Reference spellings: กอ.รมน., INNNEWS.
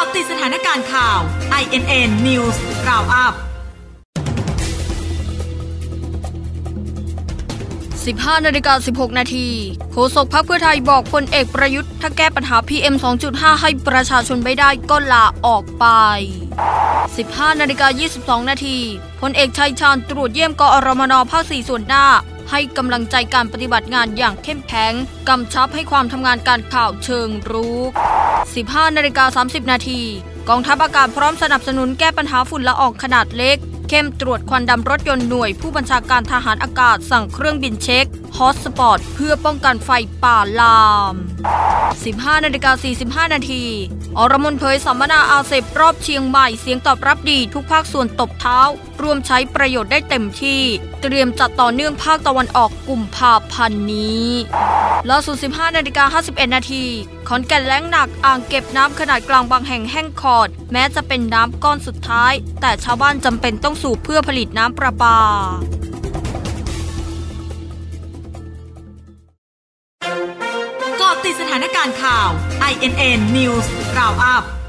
าะติดสถานการณ์ข่าว INN News Roundup 15:16 น.โฆษกพรรคเพื่อไทยบอกพลเอกประยุทธ์ถ้าแก้ปัญหา PM 2.5 ให้ประชาชนไม่ได้ก็ลาออกไป 15:22 น.พลเอกชัยชาญตรวจเยี่ยมกอรมน.ภาค 4 ส่วนหน้าให้กำลังใจการปฏิบัติงานอย่างเข้มแข็งกำชับให้ความทำงานการข่าวเชิงรุก 15:30 น.กองทัพอากาศพร้อมสนับสนุนแก้ปัญหาฝุ่นละอองขนาดเล็กเข้มตรวจควันดำรถยนต์หน่วยผู้บัญชาการทหารอากาศสั่งเครื่องบินเช็คฮอตสปอตเพื่อป้องกันไฟป่าลาม 15:45 น.อรมนเผยสัมมนาอาเซบรอบเชียงใหม่เสียงตอบรับดีทุกภาคส่วนตบเท้าร่วมใช้ประโยชน์ได้เต็มที่เตรียมจัดต่อเนื่องภาคตะวันออกกุมภาพันธ์นี้ล่าสุด 15:51 น.ขอนแก่นแล้งหนักอ่างเก็บน้ำขนาดกลางบางแห่งแห้งขอดแม้จะเป็นน้ำก้อนสุดท้ายแต่ชาวบ้านจำเป็นต้องสูบเพื่อผลิตน้ำประปาเกาะติดสถานการณ์ข่าว INN News Roundup